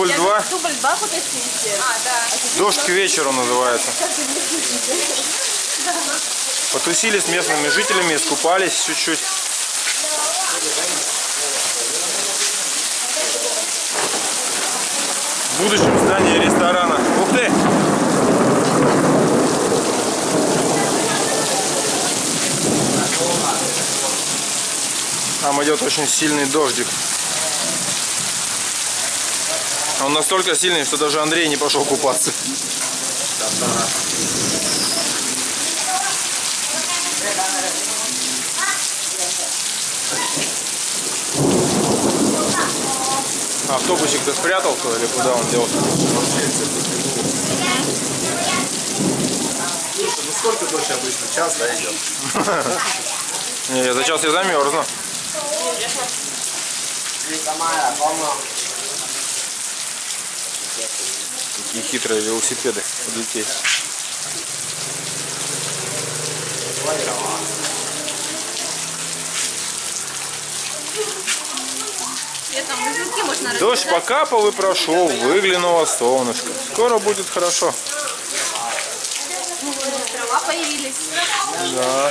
Дубль 2. Дубль 2 потопите. Дождь к вечеру называется. Потусили с местными жителями, искупались чуть-чуть. В будущем здании ресторана. Ух ты! Там идет очень сильный дождик. Он настолько сильный, что даже Андрей не пошел купаться. Автобусик-то спрятался или куда он делся? Слушай, ну сколько дождь обычно? Час, да, идет? Не, за час я замерзну. Какие хитрые велосипеды у детей. Дождь покапал и прошел, выглянуло солнышко. Скоро будет хорошо. Трава появилась. Да.